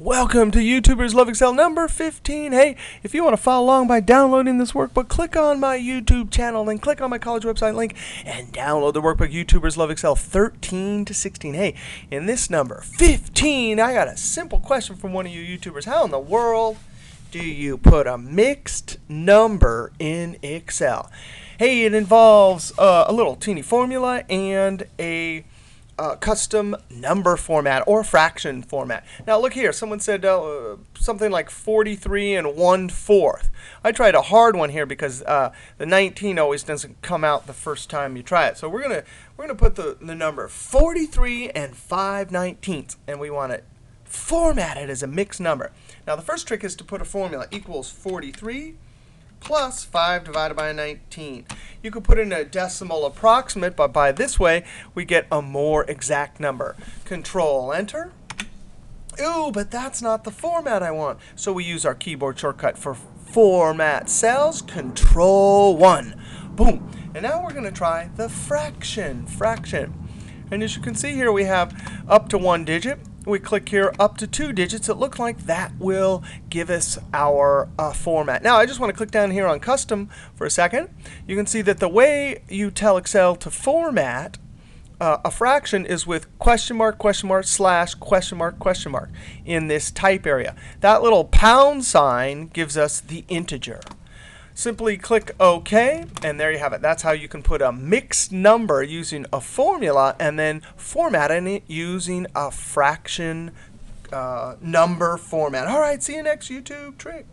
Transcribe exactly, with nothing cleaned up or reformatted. Welcome to YouTubers Love Excel number fifteen. Hey, if you want to follow along by downloading this workbook, click on my YouTube channel link, click on my college website link, and download the workbook YouTubers Love Excel thirteen to sixteen. Hey, in this number fifteen, I got a simple question from one of you YouTubers. How in the world do you put a mixed number in Excel? Hey, it involves uh, a little teeny formula and a Uh, custom number format or fraction format. Now look here, someone said uh, something like forty-three and one fourth. I tried a hard one here because uh, the nineteen always doesn't come out the first time you try it. So we're gonna we're gonna put the, the number forty-three and five nineteenths, and we want it formatted as a mixed number. Now the first trick is to put a formula equals forty-three plus five divided by nineteen. You could put in a decimal approximate, but by this way, we get a more exact number. Control Enter. Ooh, but that's not the format I want. So we use our keyboard shortcut for Format Cells, Control one. Boom. And now we're going to try the fraction. Fraction. And as you can see here, we have up to one digit. We click here up to two digits. It looks like that will give us our uh, format. Now I just want to click down here on custom for a second. You can see that the way you tell Excel to format uh, a fraction is with question mark, question mark, slash, question mark, question mark in this type area. That little pound sign gives us the integer. Simply click OK, and there you have it. That's how you can put a mixed number using a formula and then formatting it using a fraction uh, number format. All right, see you next YouTube trick.